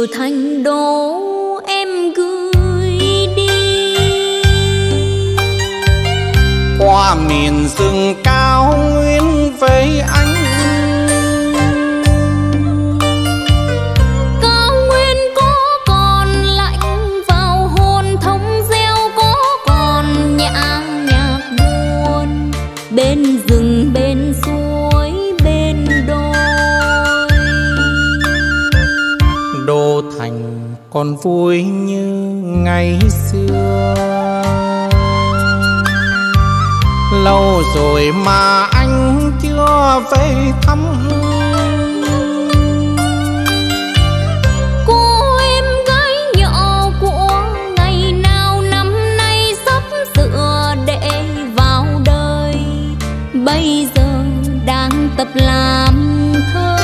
từ Thành Đô em gửi đi, qua miền rừng cao nguyên với anh. Cao nguyên có còn lạnh vào hồn, thống reo có còn nhã nhạc buồn, bên rừng bên suối bên đồi. Đô thành còn vui như ngày xưa, lâu rồi mà anh chưa về thăm. Cô em gái nhỏ của ngày nào năm nay sắp sửa để vào đời, bây giờ đang tập làm thơ.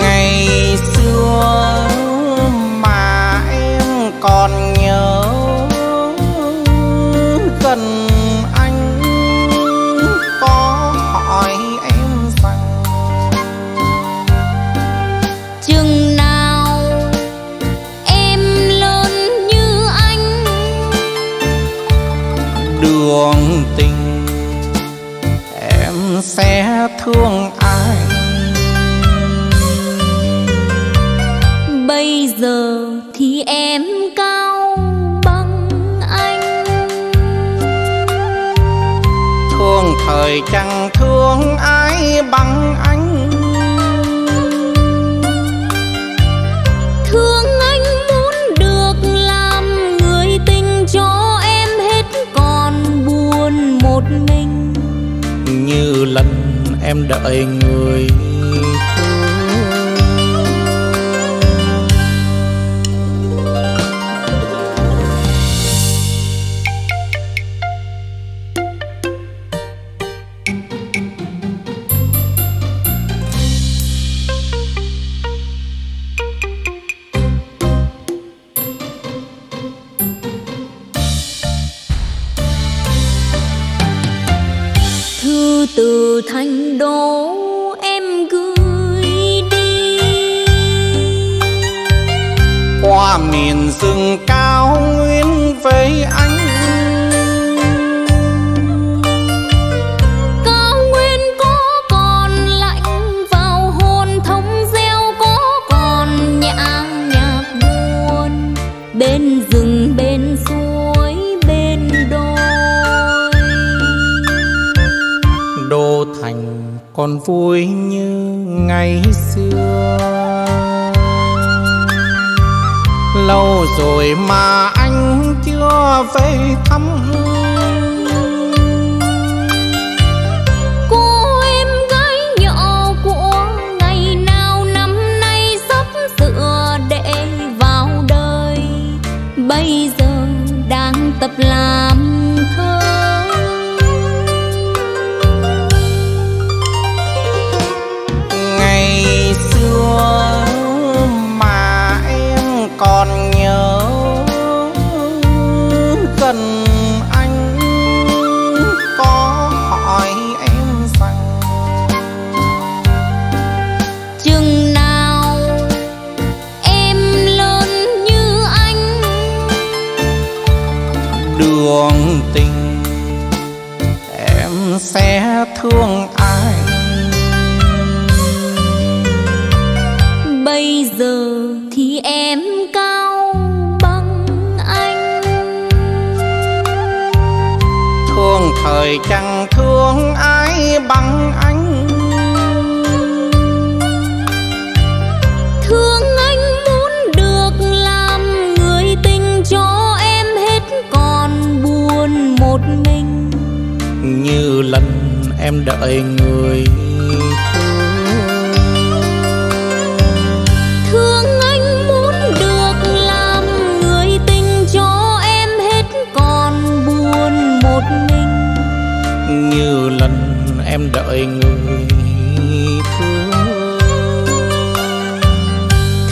Ngày xưa mà em còn nhớ gần anh, có hỏi em rằng chừng nào em lớn như anh. Đường tình em sẽ thương ai, bây giờ thì em cao bằng anh. Thương thời chẳng thương ai bằng anh, thương anh muốn được làm người tình cho em hết còn buồn một mình, như lần em đợi người. Từ Thành Đô em gửi đi, qua miền rừng cao nguyên với anh. Cao nguyên có còn lạnh vào hồn, thống reo có còn nhã nhạc buồn, bên rừng bên suối bên đồi. Đô thành còn vui như ngày xưa, lâu rồi mà anh chưa về thăm. Cô em gái nhỏ của ngày nào năm nay sắp sửa để vào đời, bây giờ đang tập làm thơ. Còn nhớ gần anh, có hỏi em rằng chừng nào em lớn như anh. Đường tình em sẽ thương ai, bây giờ thì em cao bằng anh. Thương thời chẳng thương ai bằng anh, thương anh muốn được làm người tình cho em hết còn buồn một mình, như lần em đợi người. Như lần em đợi người thương,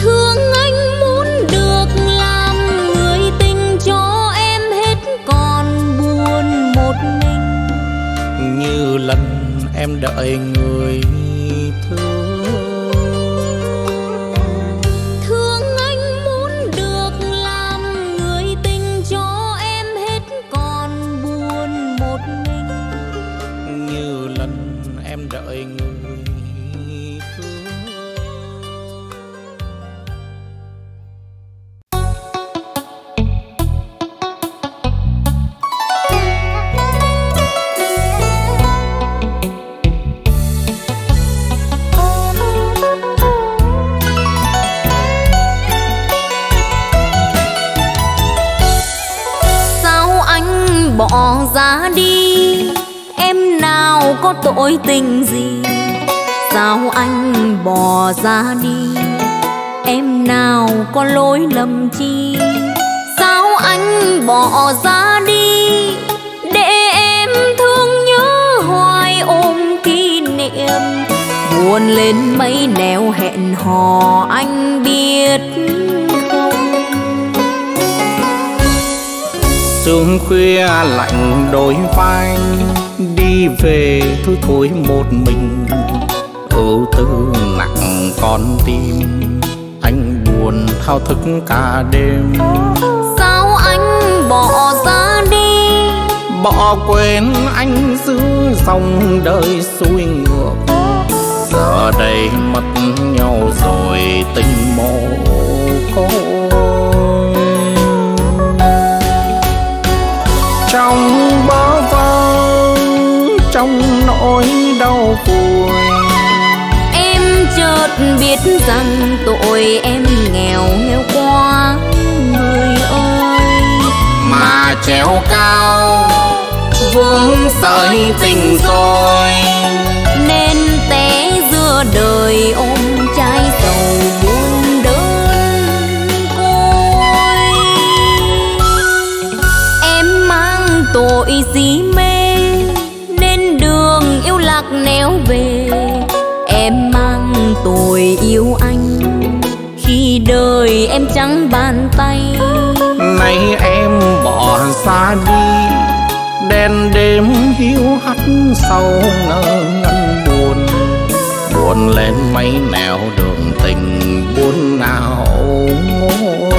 thương anh muốn được làm người tình cho em hết còn buồn một mình, như lần em đợi người. bỏ ra đi, em nào có tội tình gì? Sao anh bỏ ra đi, em nào có lỗi lầm chi? Sao anh bỏ ra đi, để em thương nhớ hoài ôm kỷ niệm. Buồn lên mấy nẻo hẹn hò anh biết không? Sương khuya lạnh đôi vai, đi về thôi thối một mình. Ưu tư nặng con tim, anh buồn thao thức cả đêm. Sao anh bỏ ra đi, bỏ quên anh giữ dòng đời xuôi ngược. Giờ đây mất nhau rồi tình mồ côi, trong bơ vơ, trong nỗi đau buồn. Chợt biết rằng tội em nghèo heo quá người ơi, mà trèo cao vướng sợi tình rồi, nên té giữa đời ôm trái sầu buồn đơn côi. Em mang tội si mê nên đường yêu lạc néo về. Em mang tội yêu anh khi đời em trắng bàn tay. Nay em bỏ xa đi, đèn đêm hiu hắt sau ngờ ngăn buồn. Buồn lên mấy nẻo đường tình buồn nào ngôi.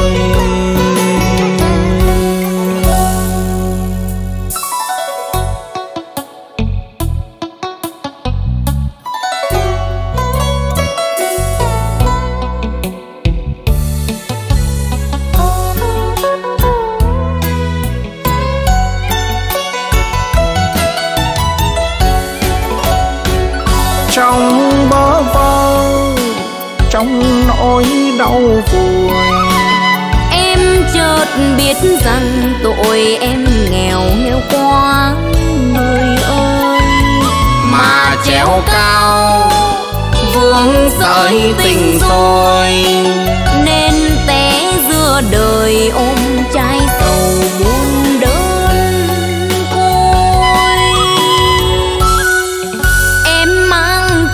Trong bơ vơ, trong nỗi đau buồn. Em chợt biết rằng tội em nghèo heo quá người ơi, mà trèo cao vướng sợi tình rồi, nên té giữa đời ôm trái sầu buồn đơn.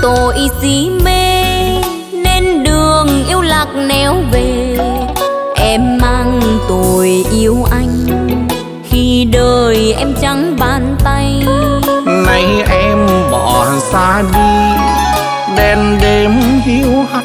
Tội si mê nên đường yêu lạc néo về. Em mang tội yêu anh khi đời em trắng bàn tay. Nay em bỏ xa đi, đèn đêm hiu hắt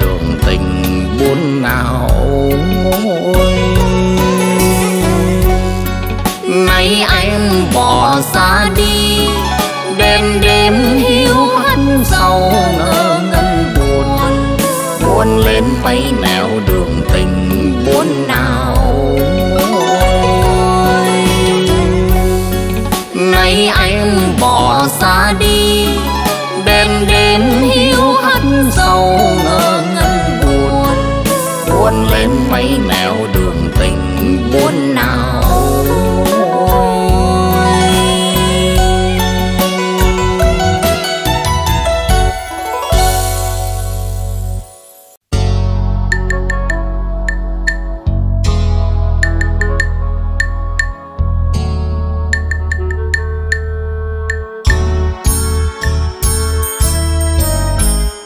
đường tình buồn nào ngôi. Nay em bỏ xa đi, đêm đêm hiu hắt sau ngỡ ngân buồn. Buồn lên mấy nẻo đường tình buồn nào ôi. Nay em bỏ xa đi, đêm đêm hiu hắt sau ngỡ ngân buồn. Buồn lên mấy nẻo đường tình buồn nào.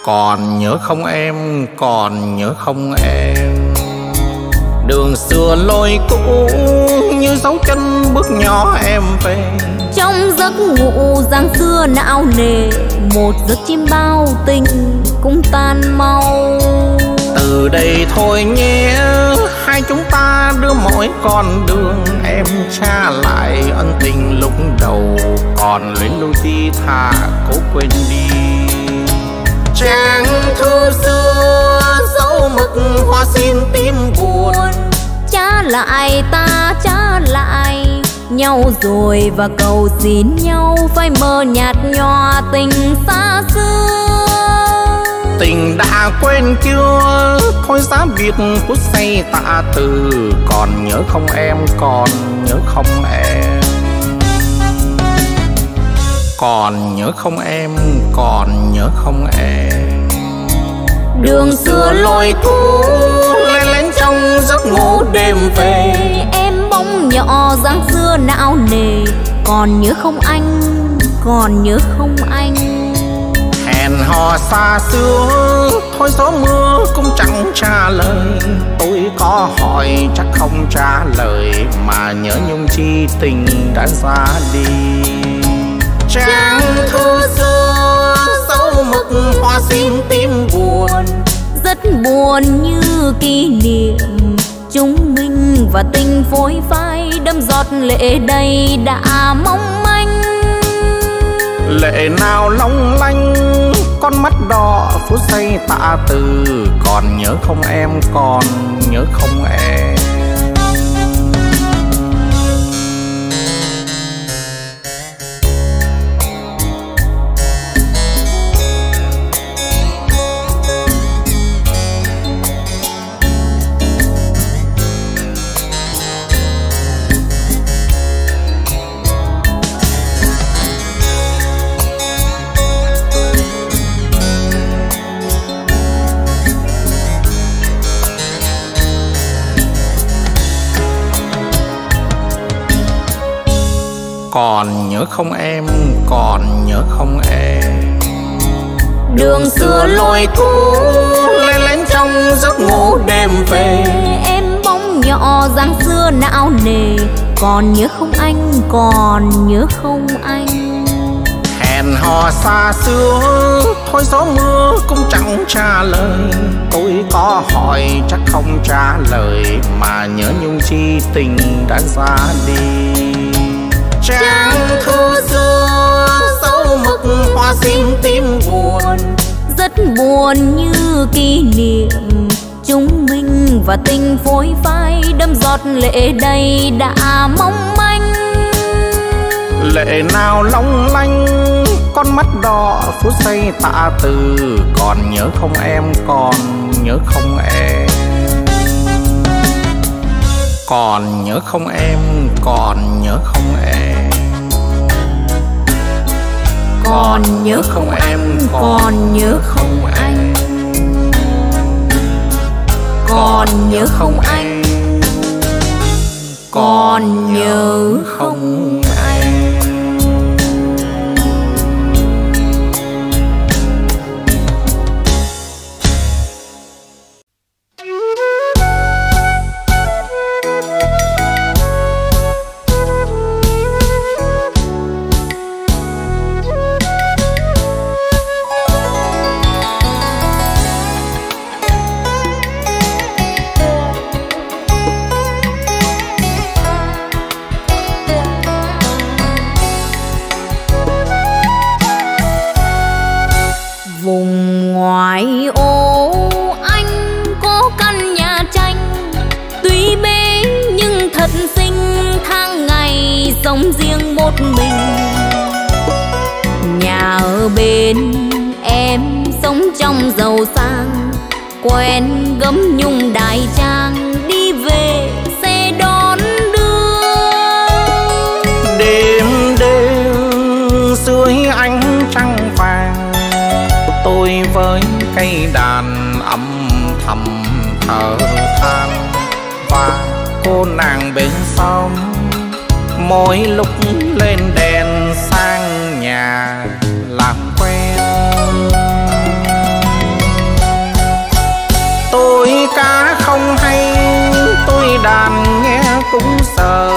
Còn nhớ không em, còn nhớ không em? Đường xưa lối cũ như dấu chân bước nhỏ em về. Trong giấc ngủ giang xưa não nề, một giấc chim bao tình cũng tan mau. Từ đây thôi nhé, hai chúng ta đưa mỗi con đường. Em tra lại ân tình lúc đầu, còn luyến lưu chi thà cố quên đi. Trang thư xưa dấu mực hoa xin tim buồn. Trả lại ta trả lại nhau rồi và cầu xin nhau, phải mơ nhạt nhòa tình xa xưa. tình đã quên chưa, thôi giá biệt phút say tạ từ. Còn nhớ không em, còn nhớ không em, còn nhớ không em, còn nhớ không em. Đường xưa lôi thu lén lén trong giấc ngủ đêm về, em bóng nhỏ dáng xưa não nề. Còn nhớ không anh, còn nhớ không anh. Hẹn hò xa xưa thôi gió mưa cũng chẳng trả lời. Tôi có hỏi chắc không trả lời, mà nhớ nhung chi tình đã ra đi. Trang thư xưa dấu mực hoa xinh tím buồn, rất buồn như kỷ niệm chúng mình và tình phôi phai. Đâm giọt lệ đầy đã mong manh, lệ nào long lanh con mắt đỏ phút giây tạ từ. Còn nhớ không em, còn nhớ không em. Còn nhớ không em, còn nhớ không em. Đường xưa lôi thu lén lén trong giấc ngủ đêm về, em bóng nhỏ dáng xưa não nề. Còn nhớ không anh, còn nhớ không anh. Hẹn hò xa xưa thôi gió mưa cũng chẳng trả lời. Tôi có hỏi chắc không trả lời, mà nhớ nhung chi tình đã ra đi. Trang thư xưa dấu mực hoa xinh tím buồn, rất buồn như kỷ niệm chúng mình và tình phôi phai. Đâm giọt lệ đầy đã mong manh, lệ nào long lanh con mắt đỏ phút giây tạ từ. Còn nhớ không em, còn nhớ không em. Còn nhớ không em, còn nhớ không em. Còn nhớ không em, còn nhớ không anh. Còn nhớ không anh, còn nhớ không anh. Sống riêng một mình, nhà ở bên em sống trong giàu sang, quen gấm nhung đại trang, đi về xe đón đưa. Đêm đêm dưới ánh trăng vàng, tôi với cây đàn âm thầm thở than, và cô nàng bên sông mỗi lúc lên đèn sang nhà làm quen. Tôi cá không hay, tôi đàn nghe cũng sợ,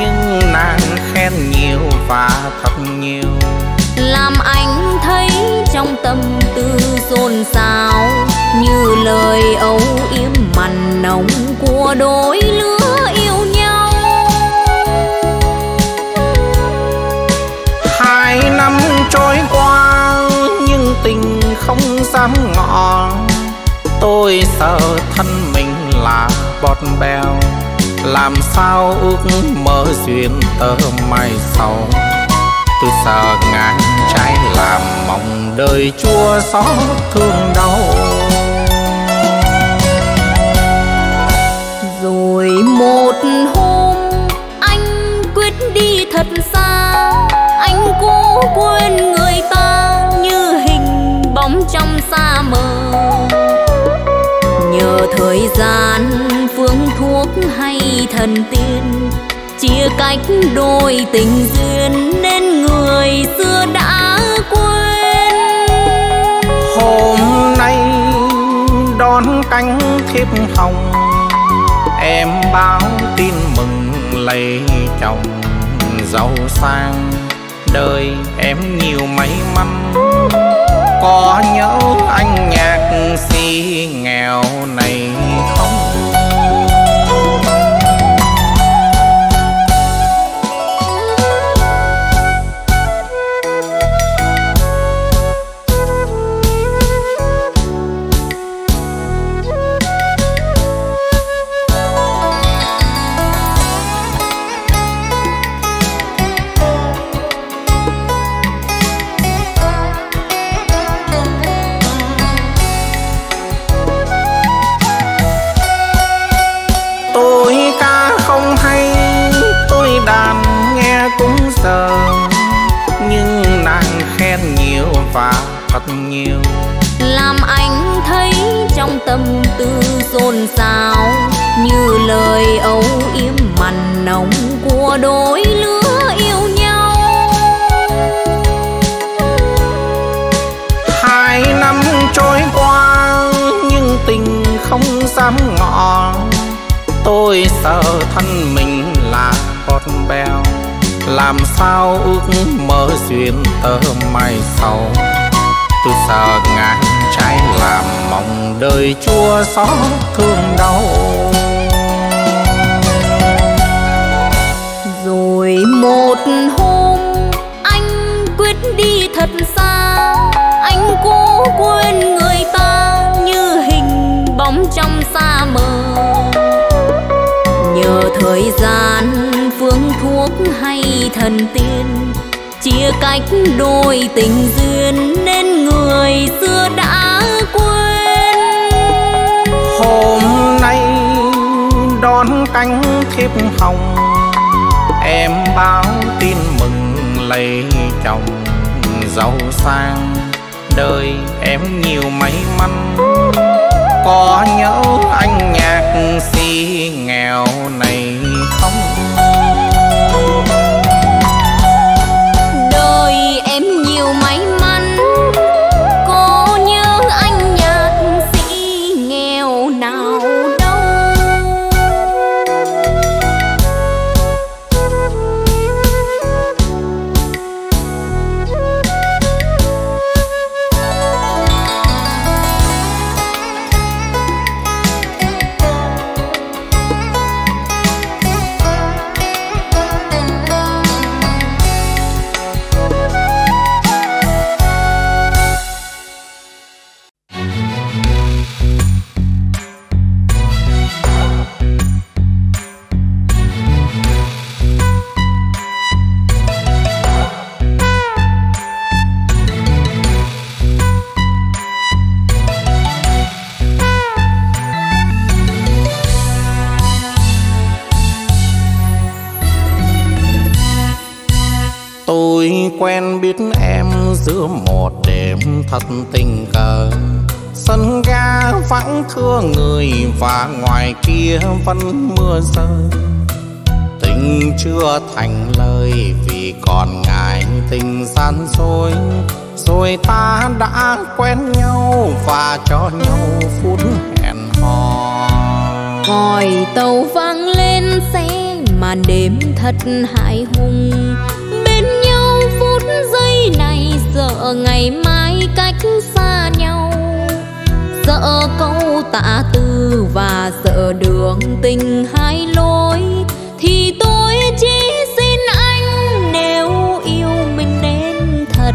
nhưng nàng khen nhiều và thật nhiều, làm anh thấy trong tâm tư xôn xao, như lời âu yếm mặn nồng của đôi lứa yêu nhau. Hai năm trôi qua nhưng tình không dám ngỏ, tôi sợ thân mình là bọt bèo, làm sao ước mơ duyên tơ mai sau. tôi sợ ngàn trái làm mong đời chua xót thương đau. Rồi một hôm anh quyết đi thật xa, anh cố quên người ta như hình bóng trong xa mờ. Nhờ thời gian phương thuốc hay thần tiên chia cách đôi tình duyên nên người xưa đã quên. Hôm nay đón cánh thiếp hồng, em báo tin mừng lấy chồng giàu sang. Đời em nhiều may mắn, có nhớ anh nhạc sĩ nghèo này không? Nhưng nàng khen nhiều và thật nhiều, làm anh thấy trong tâm tư xôn xao như lời âu yếm mặn nồng của đôi lứa yêu nhau. 2 năm trôi qua nhưng tình không dám ngỏ, tôi sợ thân mình là con bèo. Làm sao ước mơ duyên tơ mai sau, tôi sợ ngàn trái làm mong đời chua xót thương đau. Rồi một hôm anh quyết đi thật xa, anh cố quên người ta như hình bóng trong xa mờ. Nhờ thời gian phương thuốc hay thần tiên chia cách đôi tình duyên nên người xưa đã quên. Hôm nay đón cánh thiếp hồng, em báo tin mừng lấy chồng giàu sang. Đời em nhiều may mắn, có nhớ anh nhạc sĩ nghèo này không? Đời em nhiều may mắn, có nhớ anh nhạc sĩ nghèo nào đâu. Quen biết em giữa một đêm thật tình cờ, sân ga vắng thưa người và ngoài kia vẫn mưa rơi. Tình chưa thành lời vì còn ngại tình gian dối, rồi ta đã quen nhau và cho nhau phút hẹn hò. Còi tàu vang lên xe màn đêm thật hại hùng, phút giây này sợ ngày mai cách xa nhau, sợ câu tạ từ và sợ đường tình hai lối, thì tôi chỉ xin anh nếu yêu mình nên thật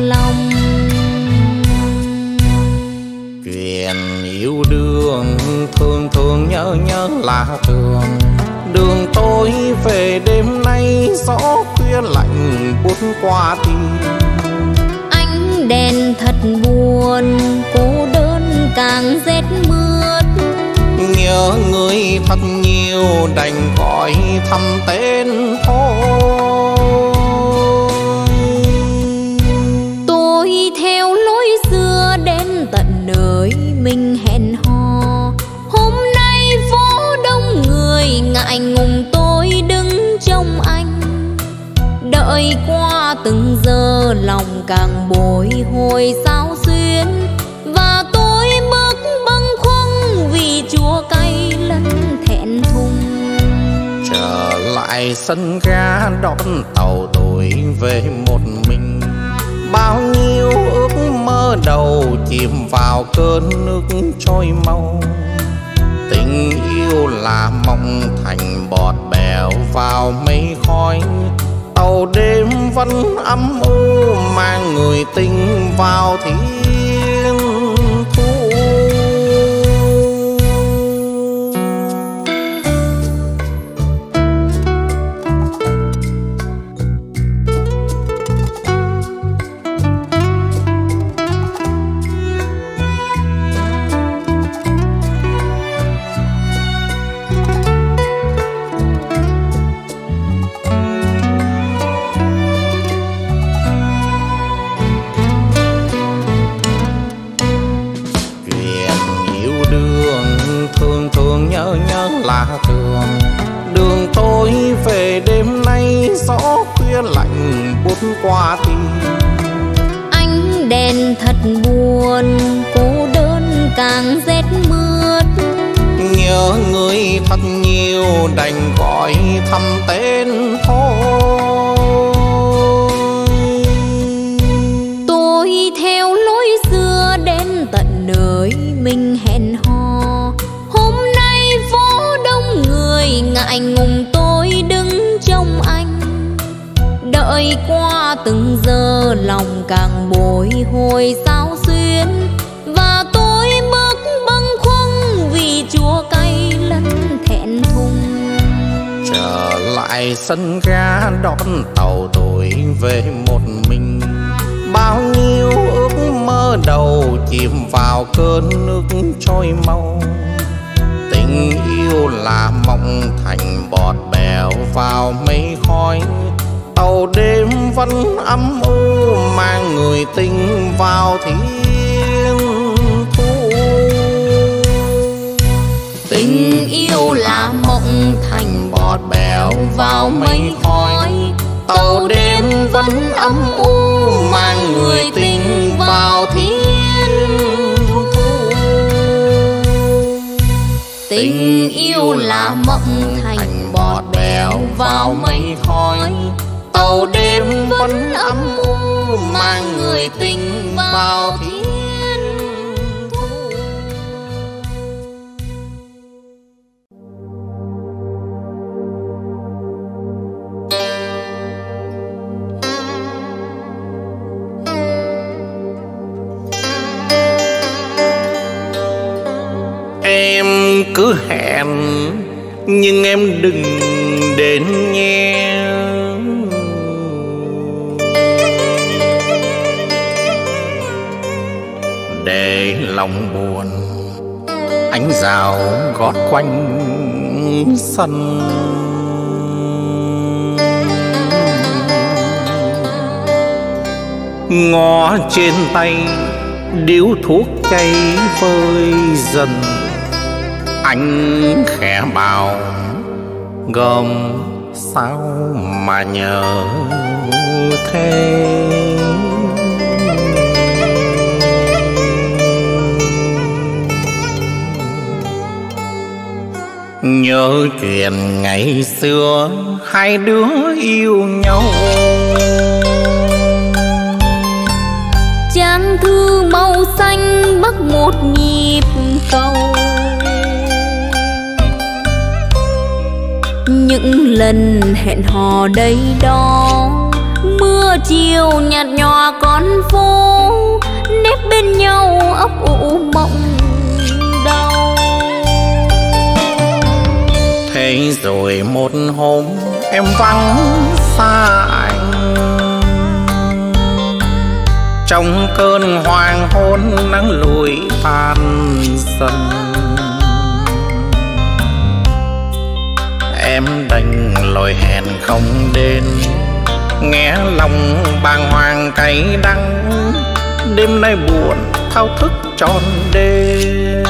lòng. Chuyện yêu đương thường thường nhớ nhớ là thường đường tôi về đêm nay gió khuya lạnh buốt qua tim. Ánh đèn thật buồn, cô đơn càng rét mướt. Nhớ người thật nhiều đành gọi thăm tên thôi. Tôi theo lối xưa đến tận nơi mình hẹn hò. Hôm nay phố đông người ngại ngùng tôi đứng trong anh. Đợi qua từng giờ lòng càng bồi hồi sao xuyến. Và tôi bước bâng khuâng vì chua cay lẫn thẹn thùng. Trở lại sân ga đón tàu tôi về một mình. Bao nhiêu ước mơ đầu chìm vào cơn nước trôi mau. Tình yêu là mong thành bọt bèo vào mây khói. Tàu đêm vẫn âm u mang người tình vào thiên thu. Đường tôi về đêm nay gió khuya lạnh buốt qua tim. Ánh đèn thật buồn, cô đơn càng rét mướt. Nhớ người thật nhiều đành gọi thăm tên thôi. Tôi theo lối xưa đến tận nơi mình hẹn hò. Ngại ngùng tôi đứng trong anh. Đợi qua từng giờ lòng càng bồi hồi sao xuyến. Và tôi bước bâng khuâng vì chua cay lẫn thẹn thùng. Trở lại sân ga đón tàu tôi về một mình. Bao nhiêu ước mơ đầu chìm vào cơn nước trôi mau. Tình yêu là mộng thành bọt bèo vào mây khói. Tàu đêm vẫn âm u mang người tình vào thiên thu. Tình yêu là mộng thành bọt bèo vào mây khói. Tàu đêm vẫn âm u mang người tình vào thiên thu. Tình yêu là mộng thành bọt bèo vào mây khói. Tàu đêm vẫn âm u mang người tình vào thiên thu. Em cứ hẹn nhưng em đừng đến nhé. Để lòng buồn anh rào gót quanh sân. Ngó trên tay điếu thuốc cháy vơi dần. Anh khẽ bảo gồm sao mà nhớ thế. Nhớ chuyện ngày xưa hai đứa yêu nhau. Chán thư màu xanh bắt một nhịp câu. Những lần hẹn hò đây đó, mưa chiều nhạt nhòa con phố, nép bên nhau ấp ủ mộng đau. Thế đây rồi một hôm em vắng xa anh. Trong cơn hoàng hôn nắng lùi tan dần, em đành lời hẹn không đến. Nghe lòng bàng hoàng cay đắng, đêm nay buồn thao thức tròn đêm.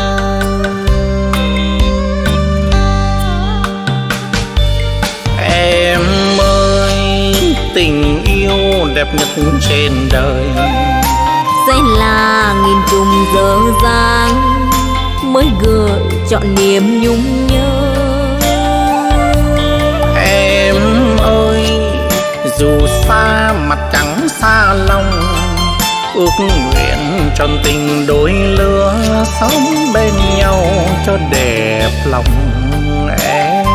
Em ơi, tình yêu đẹp nhất trên đời sẽ là nghìn trùng dở dang mới gợi trọn niềm nhung nhớ. Em ơi, dù xa mặt chẳng xa lòng, ước nguyện tròn tình đôi lứa sống bên nhau cho đẹp lòng em.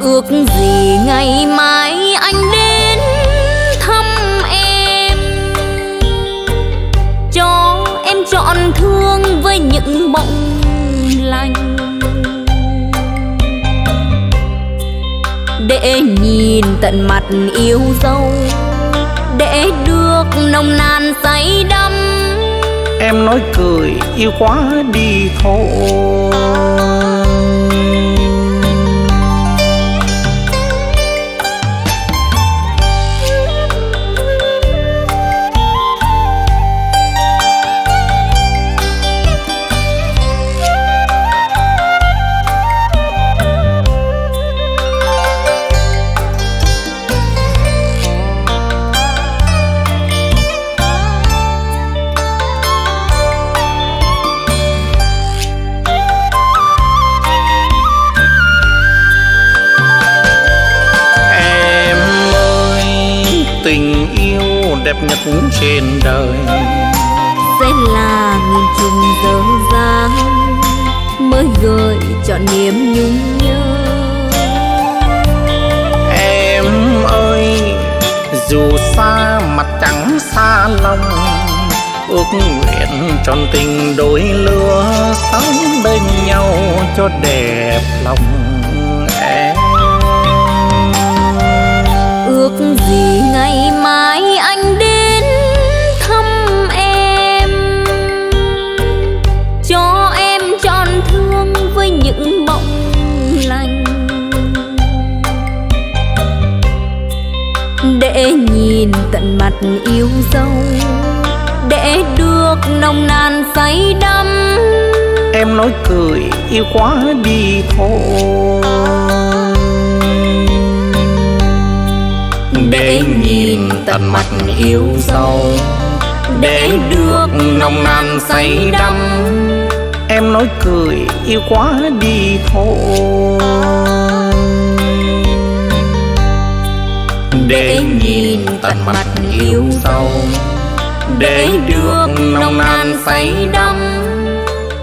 Ước gì ngày mai anh đến thăm em, cho em trọn thương với những mộng lành, để nhìn tận mặt yêu dấu, để được nồng nàn say đắm. Em nói cười yêu quá đi thôi. Đẹp nhất trên đời sẽ là nghìn trùng dở dang mới gợi trọn niềm nhung nhớ. Em ơi, dù xa mặt chẳng xa lòng, ước nguyện tròn tình đôi lứa sống bên nhau cho đẹp lòng em. Ước gì ngày mai anh đến thăm em, cho em trọn thương với những mộng lành, để nhìn tận mặt yêu dấu, để được nồng nàn say đắm. Em nói cười yêu quá đi thôi. Để nhìn tận mặt yêu dấu, để được nồng nàn say đắm. Em nói cười yêu quá đi thôi. Để nhìn tận mặt yêu dấu, để được nồng nàn say đắm.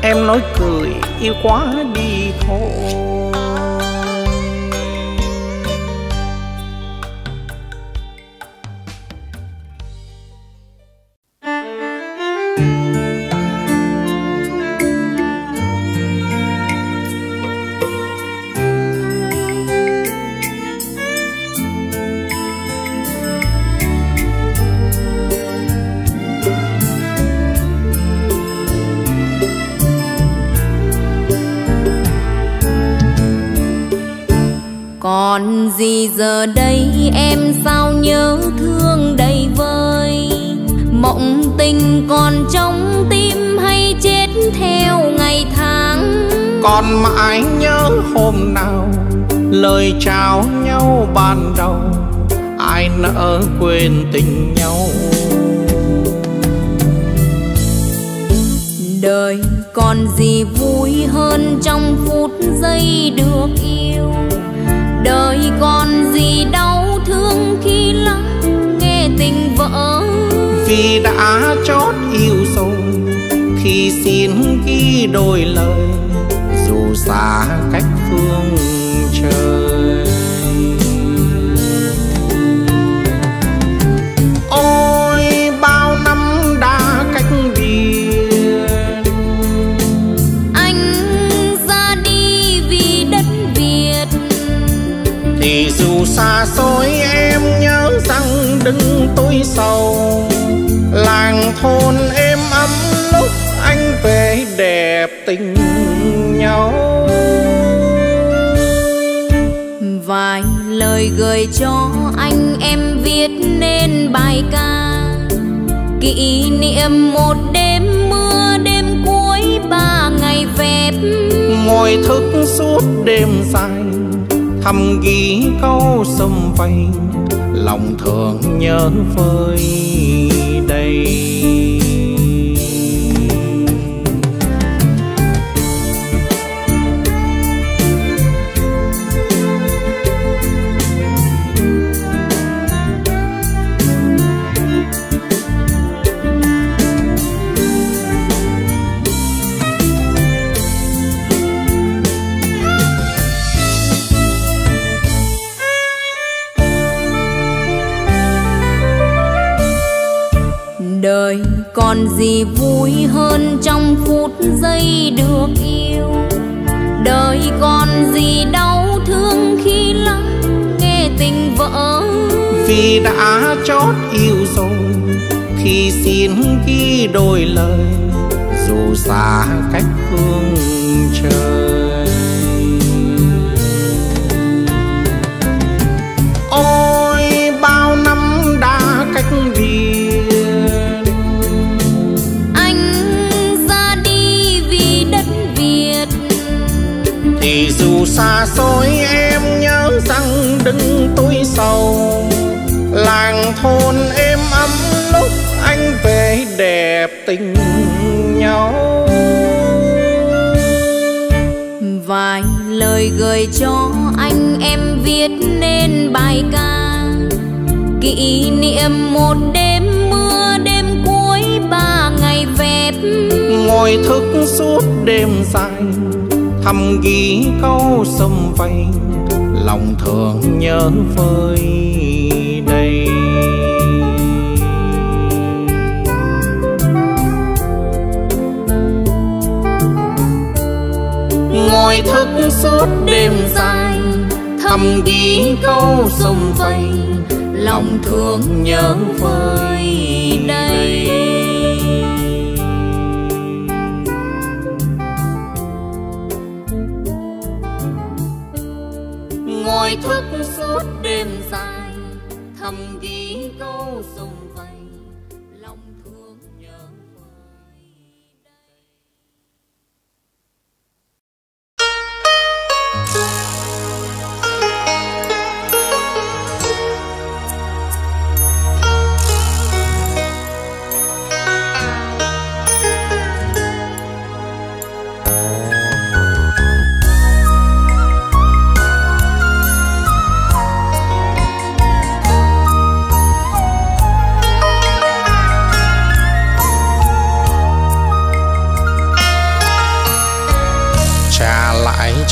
Em nói cười yêu quá đi thôi. Còn gì giờ đây em sao nhớ thương đầy vơi, mộng tình còn trong tim hay chết theo ngày tháng. Còn mãi nhớ hôm nào lời chào nhau ban đầu, ai nỡ quên tình nhau. Đời còn gì vui hơn trong phút giây được yêu, đời còn gì đau thương khi lắng nghe tình vỡ. Vì đã chót yêu rồi thì xin ghi đôi lời, dù xa cách phương trời. Ôi bao năm đã cách biệt, anh ra đi đứng tối sau. Làng thôn êm ấm lúc anh về đẹp tình nhau. Vài lời gửi cho anh em viết nên bài ca kỷ niệm một đêm mưa, đêm cuối 3 ngày phép. Ngồi thức suốt đêm dài thầm ghi câu sum vầy, lòng thường nhớ vơi đây. Đời còn gì vui hơn trong phút giây được yêu. Đời còn gì đau thương khi lắng nghe tình vỡ. Vì đã chót yêu rồi thì xin ghi đôi lời, dù xa cách phương trời. Ôi bao năm đã cách biệt, thì dù xa xôi em nhớ rằng đứng tối sau. Làng thôn êm ấm lúc anh về đẹp tình nhau. Vài lời gửi cho anh em viết nên bài ca kỷ niệm một đêm mưa, đêm cuối 3 ngày vẹp. Ngồi thức suốt đêm dài thầm ghi câu sum vầy, lòng thường nhớ vơi đây. Ngồi thức suốt đêm dài thầm ghi câu sum vầy, lòng thường nhớ vơi đây. Ngồi thức suốt đêm dài thầm ghi câu sùng vầy, lòng thương nhớ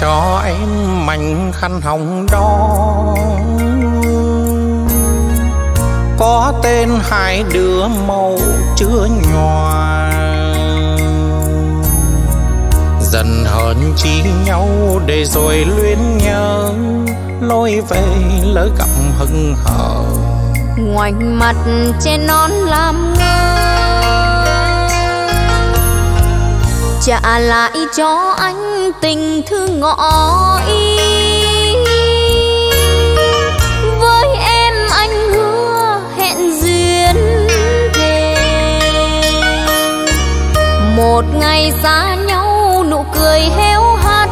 cho em mảnh khăn hồng đó, có tên hai đứa màu chứa nhòa. Dần hờn chi nhau để rồi luyến nhớ, lối về lỡ gặp hững hờ. Ngoảnh mặt che nón làm ngơ, trả lại cho anh tình thương ngỏ ý. Với em anh hứa hẹn duyên về, một ngày xa nhau nụ cười héo hắt.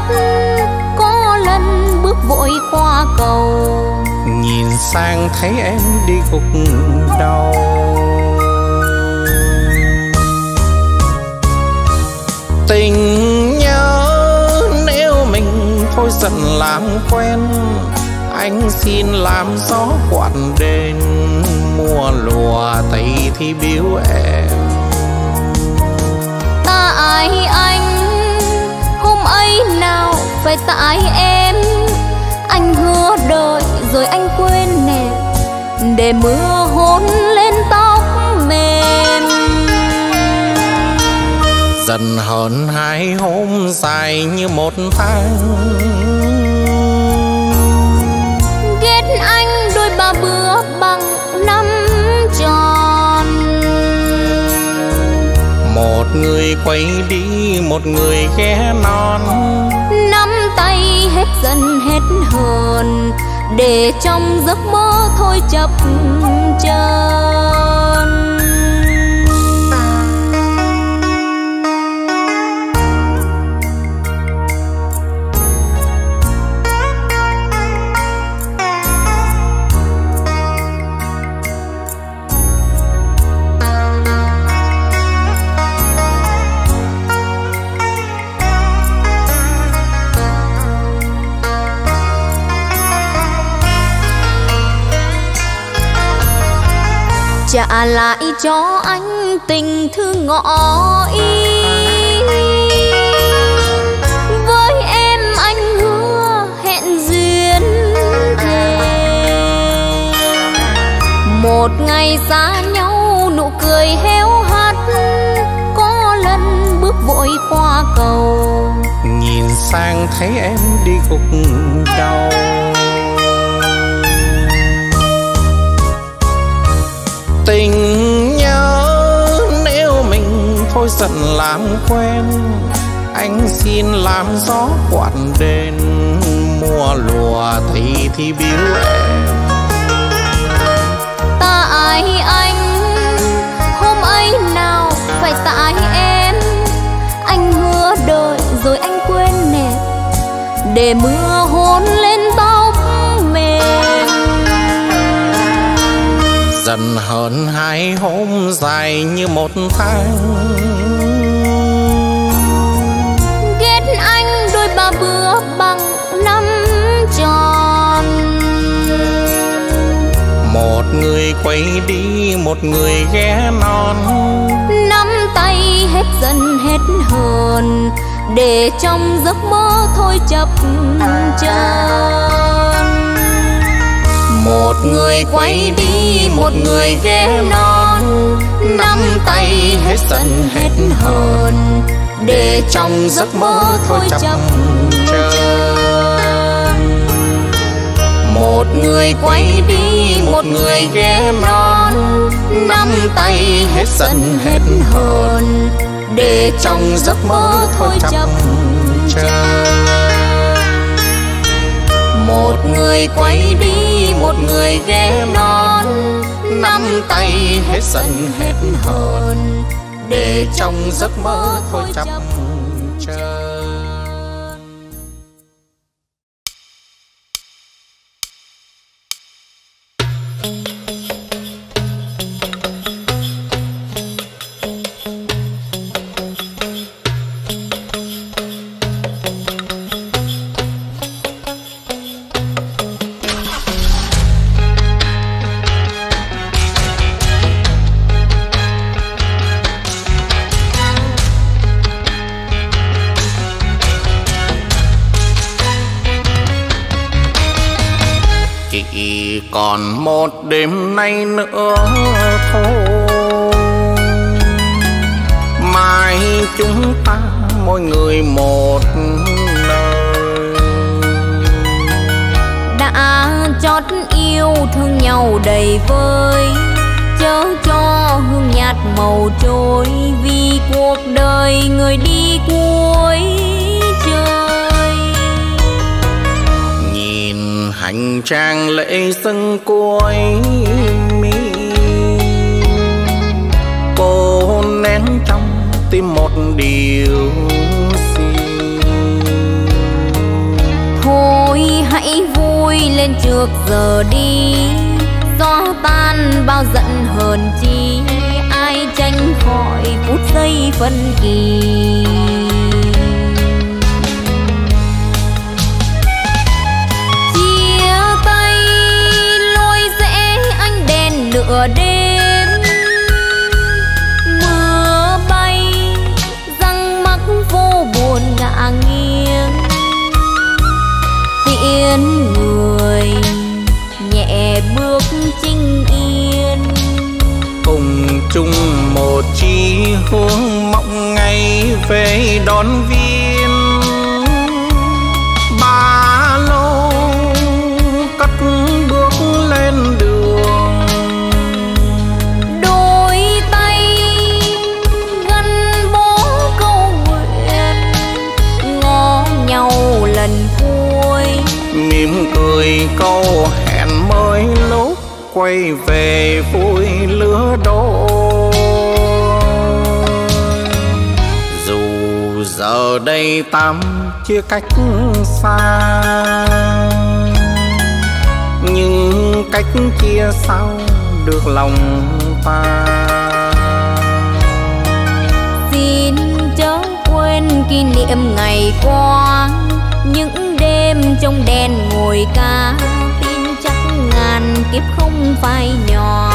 Có lần bước vội qua cầu, nhìn sang thấy em đi gục đầu. Tình nhớ nếu mình thôi dần làm quen, anh xin làm gió quặn đền mùa lùa tay thì biếu em. Tại anh hôm ấy nào phải tại em, anh hứa đợi rồi anh quên nè, để mưa hôn lên tóc mềm. Dần hờn 2 hôm dài như 1 tháng, ghét anh đôi 3 bữa bằng 5 người quay đi, một người ghé non. Nắm tay hết giận hết hờn, để trong giấc mơ thôi chập chờn. Trả lại cho anh tình thương ngõ ý, với em anh hứa hẹn duyên thề. Một ngày xa nhau nụ cười héo hắt, có lần bước vội qua cầu, nhìn sang thấy em đi gục đầu. Tình nhớ nếu mình thôi dần làm quen, anh xin làm gió quạt đền mùa lùa thì biếu em. Ta ái anh hôm ấy nào phải tại em, anh hứa đợi rồi anh quên nè, để mưa hôn lên tóc mềm. Dần hơn 2 hôm dài như 1 tháng, ghét anh đôi 3 bữa bằng 5 tròn. Một người quay đi, một người ghé non. Nắm tay hết giận hết hờn, để trong giấc mơ thôi chập chờn. Một người quay đi, một người ghé non. Nắm tay hết giận hết hờn, để trong giấc mơ thôi chập chờn. Một người quay đi, một người ghé non. Nắm tay hết giận hết hờn, để trong giấc mơ thôi chập chờn. Một người quay đi, một người ghé non. Nắm tay hết giận hết hờn, để trong giấc mơ thôi chập chờn. Còn một đêm nay nữa thôi, mai chúng ta mỗi người một nơi. Đã chót yêu thương nhau đầy vơi, chớ cho hương nhạt màu trôi, vì cuộc đời người đi cuối trời. Hành trang lễ dâng cuối mi, cô nén trong tim một điều xin. Thôi hãy vui lên trước giờ đi, gió tan bao giận hờn chi, ai tránh khỏi phút giây phân kỳ. Nửa đêm mưa bay, răng mắc vô buồn ngả nghiêng. Tiễn người nhẹ bước chinh yên, cùng chung một chi hướng mộng ngày về lời câu hẹn mới lúc quay về vui lứa đôi. Dù giờ đây tắm chia cách xa, nhưng cách chia sao được lòng ta. Xin chớ quên kỷ niệm ngày qua, những đêm trong đèn ngồi ca, tin chắc ngàn kiếp không phải nhỏ.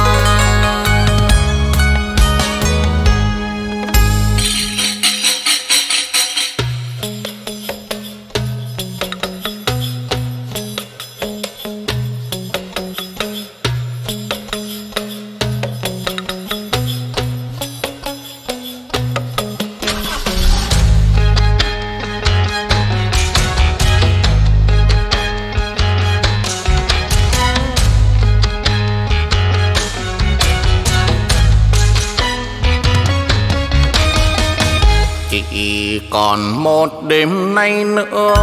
Còn một đêm nay nữa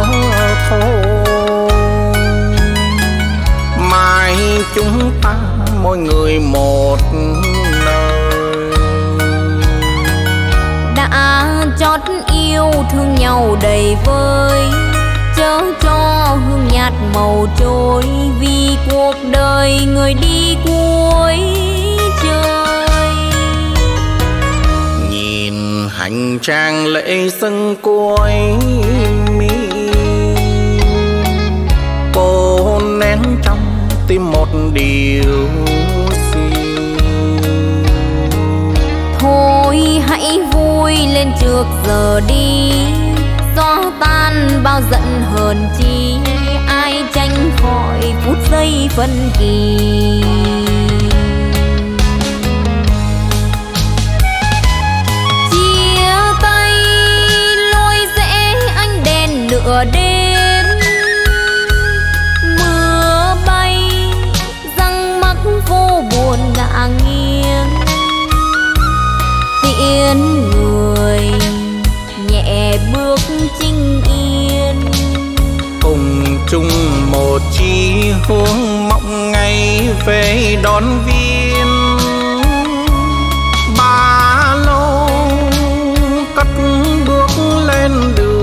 thôi, mai chúng ta mỗi người một nơi. Đã chót yêu thương nhau đầy vơi, chớ cho hương nhạt màu trôi, vì cuộc đời người đi cuối trời. Hành trang lễ sân cuối mi, cô nén trong tim một điều xin. Thôi hãy vui lên trước giờ đi, gió tan bao giận hờn chi, ai tránh khỏi phút giây phân kỳ. Nửa đêm mưa bay, răng mắc vô buồn ngả nghiêng, tiễn người nhẹ bước chinh yên, cùng chung một chi hướng mộng ngày về đón viên. Ba lô cất bước lên đường,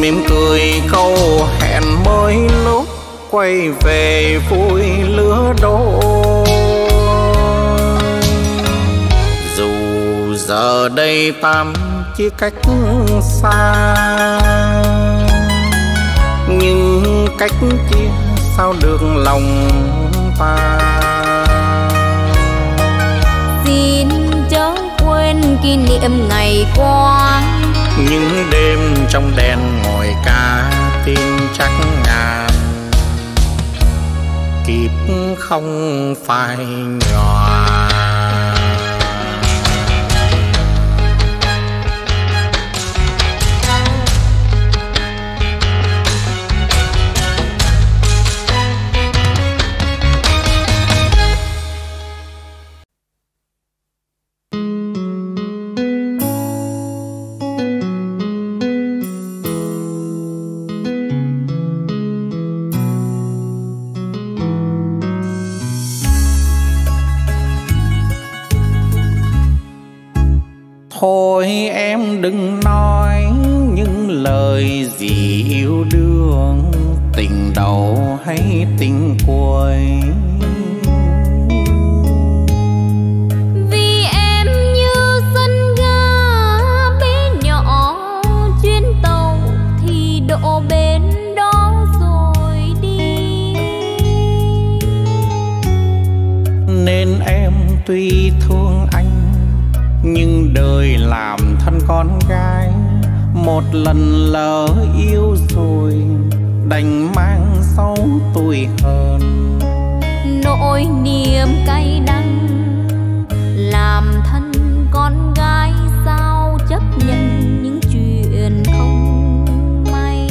mỉm cười câu hẹn mới lúc quay về vui lứa đôi. Dù giờ đây tạm chia cách xa, nhưng cách chia sao được lòng ta. Xin chớ quên kỷ niệm ngày qua, những đêm trong đèn ngồi ca, tin chắc ngàn kiếp không phải nhỏ. Thôi em đừng nói những lời gì yêu đương, tình đầu hay tình cuối. Vì em như sân ga bé nhỏ, chuyến tàu thì đổ bến đó rồi đi. Nên em tuy thương anh, nhưng đời làm thân con gái, một lần lỡ yêu rồi đành mang sau tuổi hờn. Nỗi niềm cay đắng làm thân con gái sao chấp nhận những chuyện không may.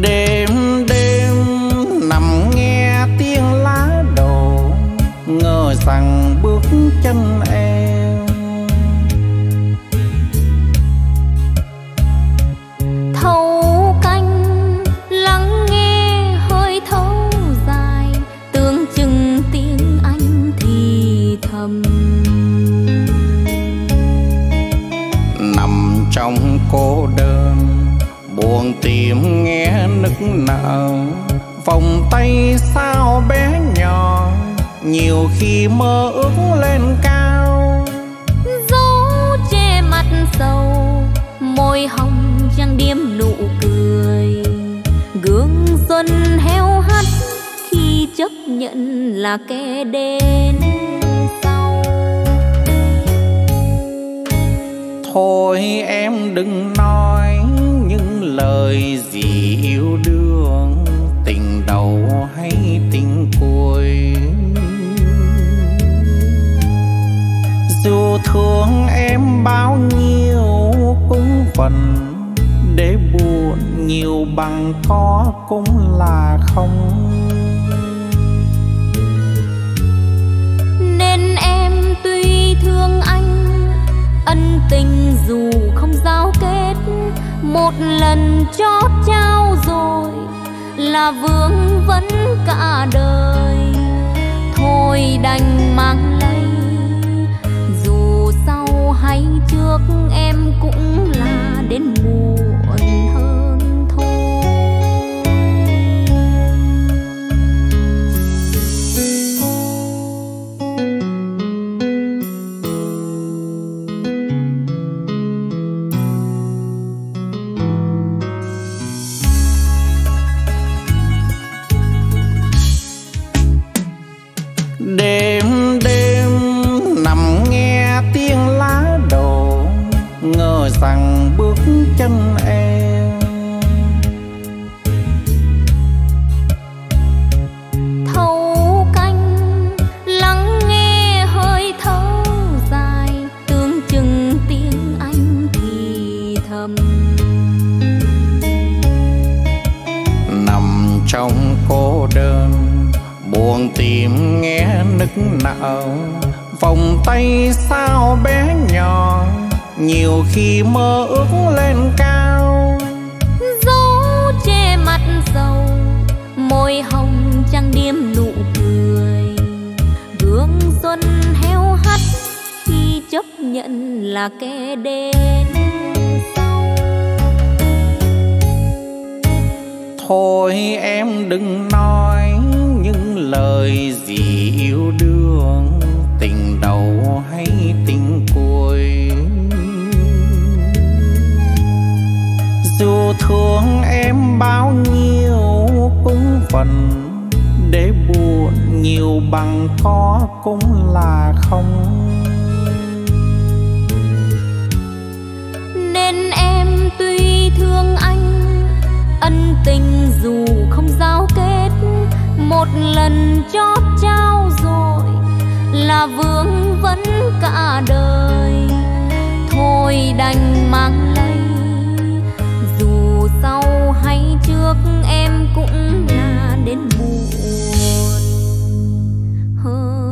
Đêm đêm nằm nghe tiếng bước chân eo. Thâu canh lắng nghe hơi thấu dài, tưởng chừng tiếng anh thì thầm. Nằm trong cô đơn buồn tìm nghe nức nở, vòng tay sao bé nhỏ nhiều khi mơ ước lên cao. Dấu che mặt sầu, môi hồng chẳng điếm nụ cười, gương xuân héo hắt khi chấp nhận là kẻ đến sau. Thôi em đừng nói những lời gì yêu đương, tình đầu hay tình cuối. Dù thương em bao nhiêu cũng phần, để buồn nhiều bằng có cũng là không. Nên em tuy thương anh, ân tình dù không giao kết, một lần chót trao rồi là vương vấn cả đời. Thôi đành mang lấy, dù sau hay trước em cũng là đến muộn hơn thôi. Đêm đêm nằm nghe tiếng lá đổ, ngờ rằng bước chân em. Thâu canh lắng nghe hơi thở dài, tưởng chừng tiếng anh thì thầm. Nằm trong cô đơn buồn tìm nghe nức nở, vòng tay sao bé nhỏ nhiều khi mơ ước lên cao. Dấu che mặt sầu, môi hồng chẳng điếm nụ cười, gương xuân héo hắt khi chấp nhận là kẻ đến sau. Thôi em đừng nói những lời gì yêu đương, tình đầu hay tình cuối. Dù thương em bao nhiêu cũng phần, để buồn nhiều bằng có cũng là không. Nên em tuy thương anh, ân tình dù không giao kết, một lần chót trao rồi là vương vấn cả đời. Thôi đành mang lấy, dù sau hay trước em cũng là đến muộn hơn.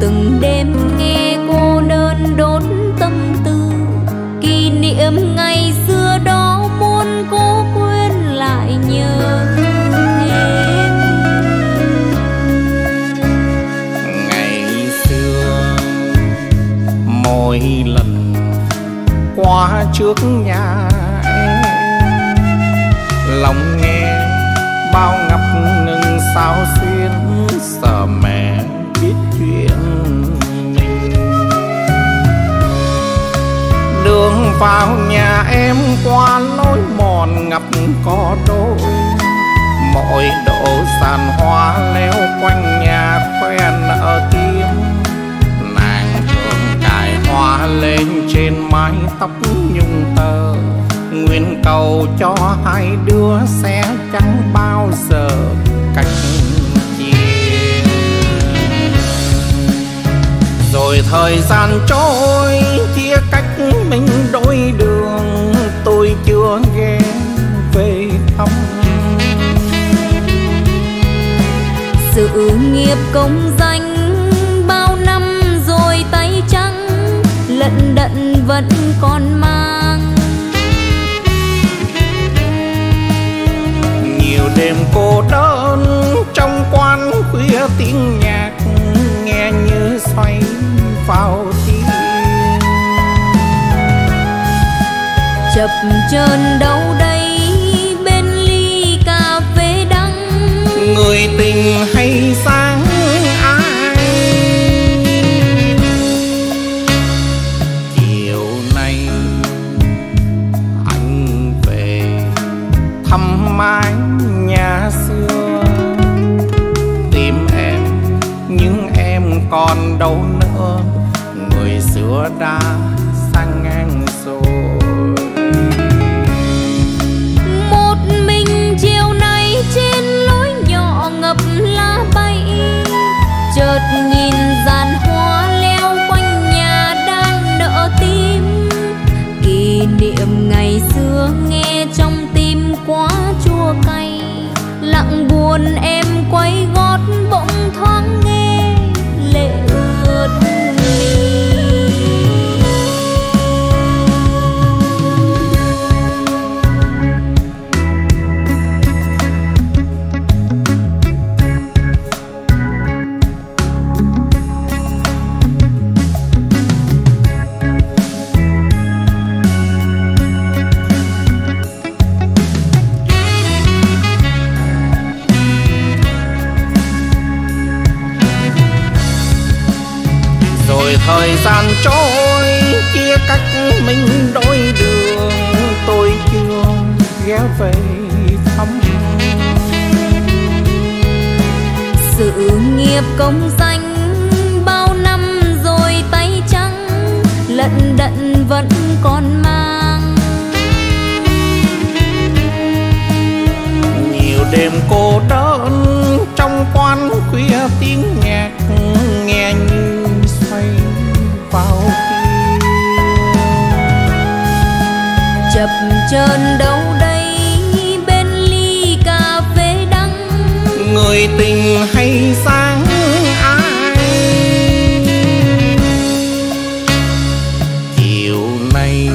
Từng đêm nghe trước nhà em. Lòng nghe bao ngập ngừng sao xuyên, sợ mẹ biết chuyện mình. Đường vào nhà em qua lối mòn ngập có đôi, mọi độ sàn hoa leo quanh nhà quen ở kiếm. Nàng thường cài hoa lên trên mái tóc nhung tơ, nguyện cầu cho hai đứa sẽ chẳng bao giờ cách chia. Rồi thời gian trôi chia cách mình đôi đường, tôi chưa ghé về thăm. Sự nghiệp công danh bao năm rồi tay trắng, lận đận vẫn còn mang. Nhiều đêm cô đơn trong quán khuya, tiếng nhạc nghe như xoay vào tim. Chập chờn đâu đây bên ly cà phê đắng, người tình hay sáng ai. Chiều nay anh về thăm mái nhà xưa, tìm em nhưng em còn đâu nữa, người xưa đã sang ngang rồi. Chợt nhìn dàn hoa leo quanh nhà đang nở tim, kỷ niệm ngày xưa nghe trong tim quá chua cay. Lặng buồn em quay gót bỗng thoáng nghe lệ ướt mi. Thời gian trôi chia cách mình đôi đường, tôi chưa ghé về thăm. Sự nghiệp công danh bao năm rồi tay trắng, lận đận vẫn còn mang. Nhiều đêm cô đơn trong quán khuya, tiếng nhạc nghe như vào kia. Chập chờn đâu đây bên ly cà phê đắng, người tình hay sáng ai. Chiều nay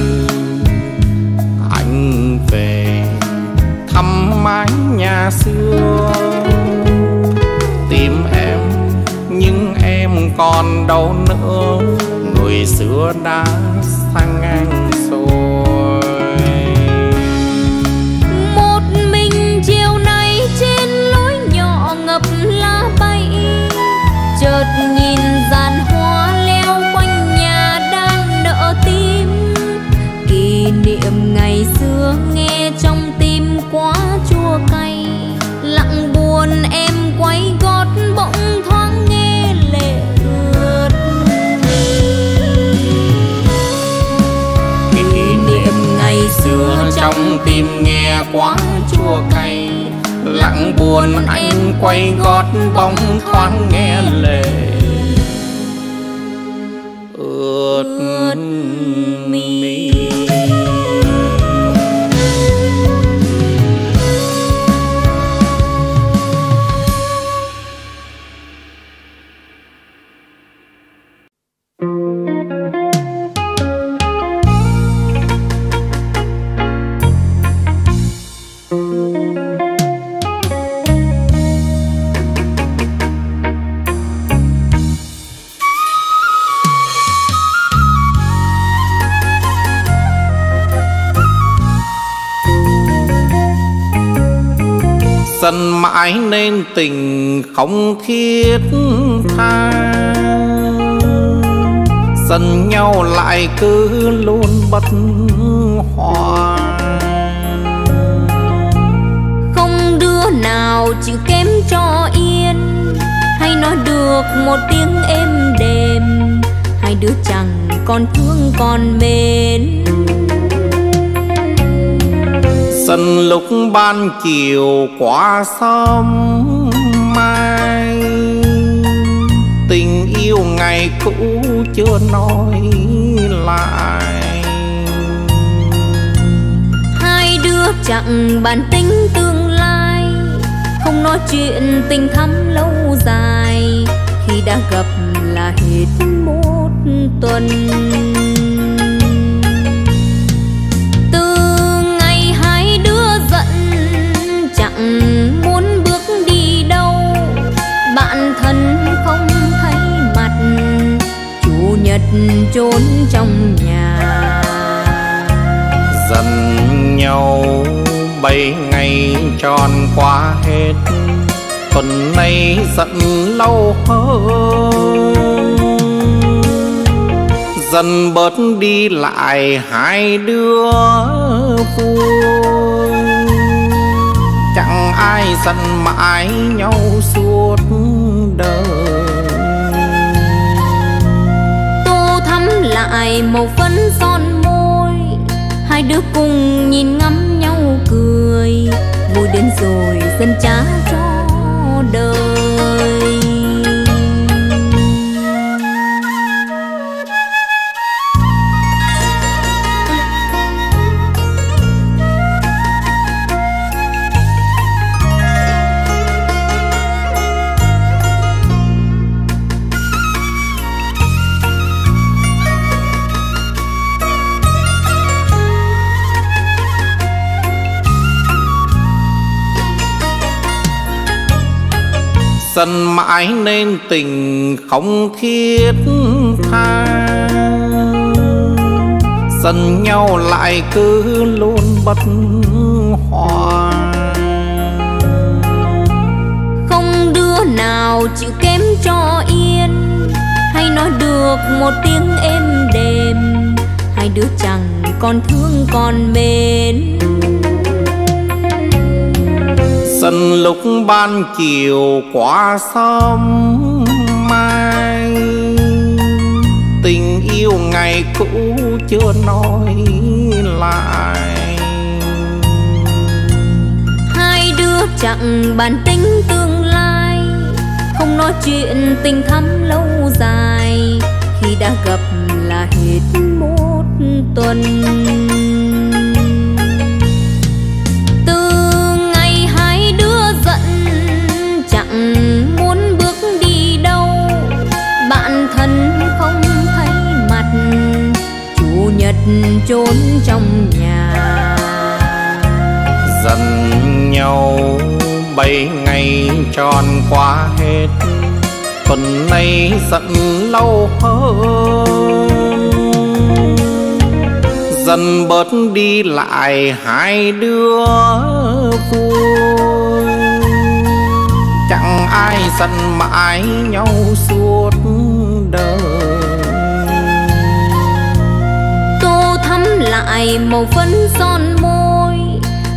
anh về thăm mái nhà xưa, tìm em nhưng em còn đâu nữa, người xưa đã sang ngang rồi. Một mình chiều nay trên lối nhỏ ngập lá bay, chợt nhìn dàn hoa leo quanh nhà đang nở tim. Kỷ niệm ngày xưa nghe trong tim quá chua cay. Lặng buồn em quay gót bỗng thoáng nghe lệ ướt. Ngày xưa trong tim nghe quá chua cay, lặng buồn anh quay gót bóng thoáng nghe lệ ướt mi. dần mãi nên tình không thiết tha, dần nhau lại cứ luôn bất hòa. Không đứa nào chịu kém cho yên, hay nói được một tiếng êm đềm, hai đứa chẳng còn thương còn mến. Dần lúc ban chiều qua sớm mai, tình yêu ngày cũ chưa nói lại. Hai đứa chẳng bàn tính tương lai, không nói chuyện tình thắm lâu dài, khi đã gặp là hết một tuần. Muốn bước đi đâu bạn thân không thấy mặt, chủ nhật trốn trong nhà. Dần nhau 7 ngày tròn qua hết, tuần nay giận lâu hơn. Dần bớt đi lại hai đứa vui, chẳng ai giận mãi nhau suốt đời. Tô thắm lại màu phấn son môi, hai đứa cùng nhìn ngắm nhau cười, vui đến rồi dân trả cho đời. Dần mãi nên tình không thiết tha, dần nhau lại cứ luôn bất hòa. Không đứa nào chịu kém cho yên, hay nói được một tiếng êm đềm, hai đứa chẳng còn thương còn mến. Dần lúc ban chiều qua sớm mai, tình yêu ngày cũ chưa nói lại. Hai đứa chẳng bàn tính tương lai, không nói chuyện tình thắm lâu dài, khi đã gặp là hết một tuần. Muốn bước đi đâu bạn thân không thấy mặt, chủ nhật trốn trong nhà. Dần nhau 7 ngày tròn qua hết, tuần nay giận lâu hơn. Dần bớt đi lại hai đứa vui, chẳng ai giận mãi nhau suốt đời. Tô thắm lại màu phấn son môi,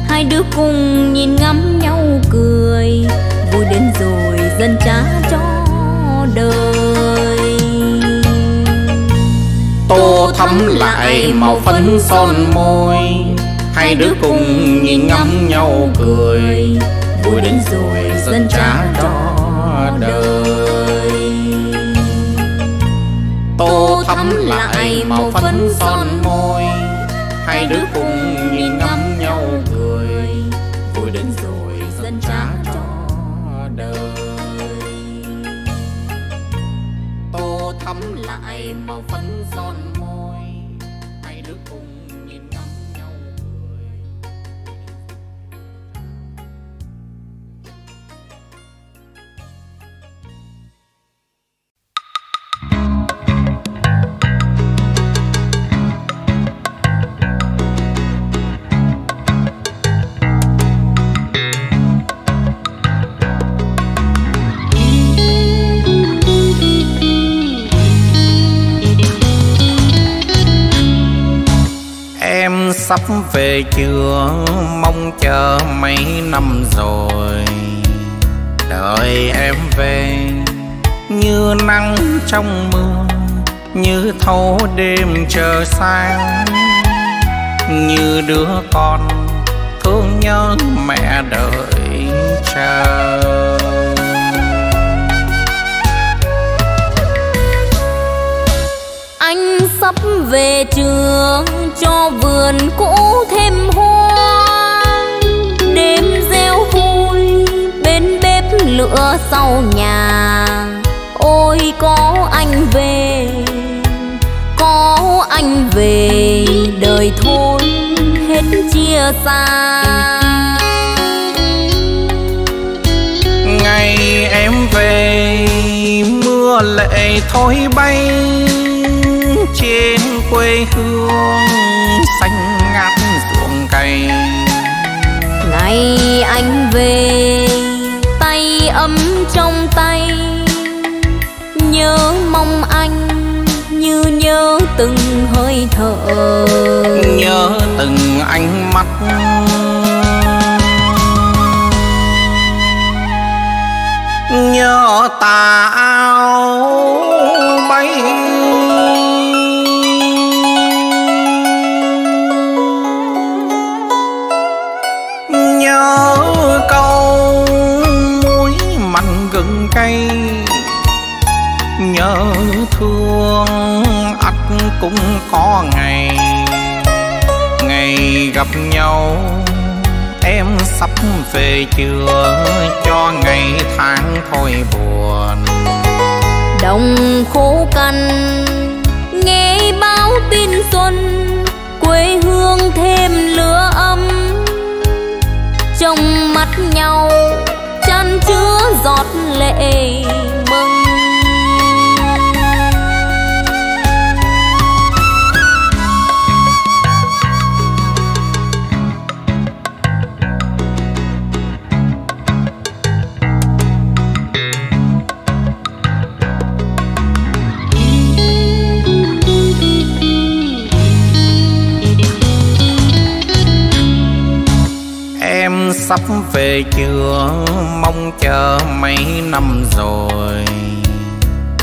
hai đứa cùng nhìn ngắm nhau cười, vui đến rồi dần trả cho đời. Tô thắm lại màu phấn son môi, hai đứa cùng nhìn ngắm nhau cười, vui đến rồi dân trả cho đời. Tô thắm lại màu phấn son môi, hai đứa cùng nhìn ngắm nhau cười, vui đến rồi dân trả cho đời. Tô thắm lại màu phấn son môi, hai đứa cùng nhìn ngắm. sắp về chưa, mong chờ mấy năm rồi đợi em về. Như nắng trong mưa, như thấu đêm chờ sáng, như đứa con thương nhớ mẹ đợi chờ. Anh sắp về trường cho vườn cũ thêm hoa, đêm reo vui bên bếp lửa sau nhà. Ôi có anh về, có anh về đời thôi hết chia xa. Ngày em về mưa lệ thổi bay trên quê hương xanh ngát ruộng cày. Ngày anh về tay ấm trong tay, nhớ mong anh như nhớ từng hơi thở, nhớ từng ánh mắt. Nhớ tà áo bay cây, nhớ thương ắt cũng có ngày ngày gặp nhau. Em sắp về chưa cho ngày tháng thôi buồn. Đồng khổ cằn nghe báo tin xuân, quê hương thêm lửa ấm. Trong mắt nhau chan chứa giọt lệ mừng. Em sắp về chưa, mong chờ mấy năm rồi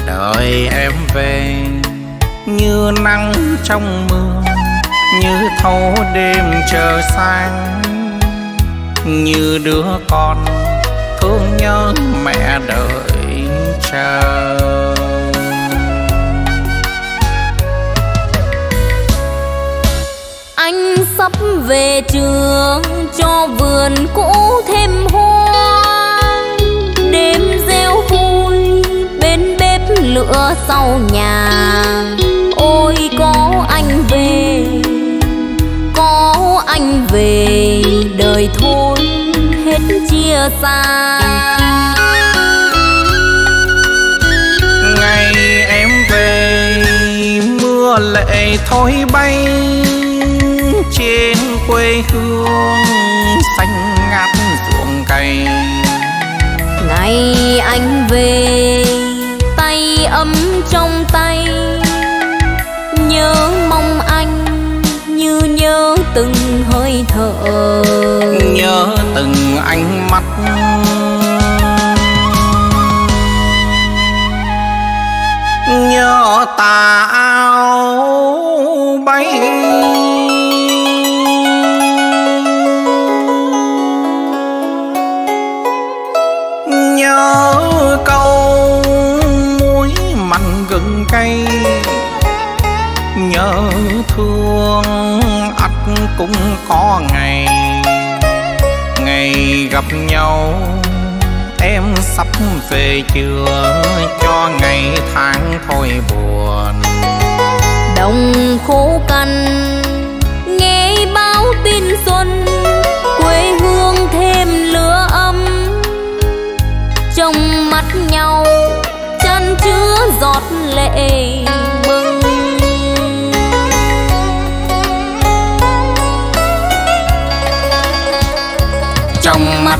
đợi em về. Như nắng trong mưa, như thấu đêm chờ sáng, như đứa con thương nhớ mẹ đợi chờ. Anh sắp về trường cho vườn cũ thêm hoa, đêm reo vui bên bếp lửa sau nhà. Ôi có anh về, có anh về đời thôi hết chia xa. Ngày em về mưa lệ thổi bay trên quê hương xanh ngát ruộng cày. Ngày anh về tay ấm trong tay, nhớ mong anh như nhớ từng hơi thở, nhớ từng ánh mắt. Nhớ tà áo bay câu muối mặn gừng cay, nhớ thương ắt cũng có ngày ngày gặp nhau. Em sắp về chưa cho ngày tháng thôi buồn. Đồng khổ cằn nghe báo tin xuân, quê hương thêm lửa ấm. Trong mắt nhau chan chứa giọt lệ mừng. Trong mắt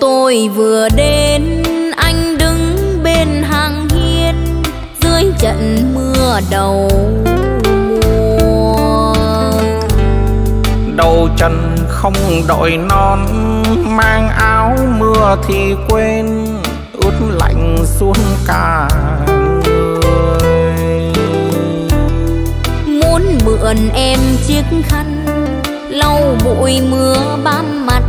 Tôi vừa đến, anh đứng bên hàng hiên dưới trận mưa đầu mùa. Đầu trần không đội non, mang áo mưa thì quên, ướt lạnh xuống cả người. Muốn mượn em chiếc khăn, lau bụi mưa bám mặt,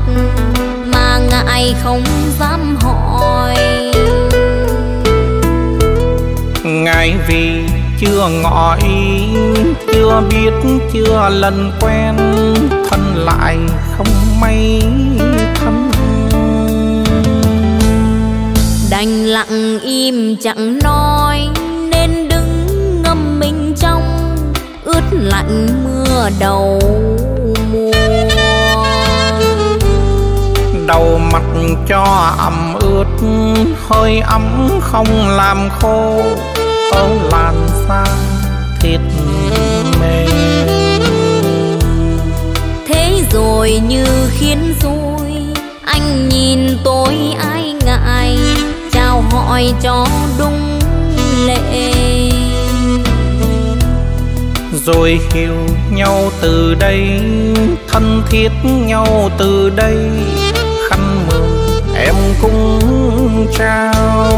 ngại không dám hỏi. Ngại vì chưa ngỏ ý, chưa biết chưa lần quen, thân lại không may thân. Đành lặng im chẳng nói, nên đứng ngâm mình trong ướt lạnh mưa đầu mùa. Đầu mặt cho ẩm ướt, hơi ấm không làm khô, áo làn da thịt mềm. Thế rồi như khiến xui, anh nhìn tôi ai ngại, chào hỏi cho đúng lệ. Rồi hiểu nhau từ đây, thân thiết nhau từ đây, khăn mừng em cũng trao.